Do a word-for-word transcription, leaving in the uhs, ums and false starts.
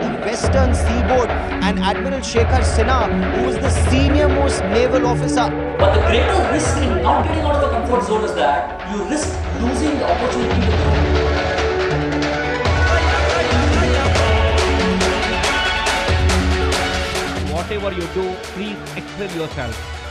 the western seaboard, and Admiral Shekhar Sinha, who is the senior most naval officer. But the greater risk in not getting out of the comfort zone is that you risk losing the opportunity to grow. Whatever you do, please excel yourself.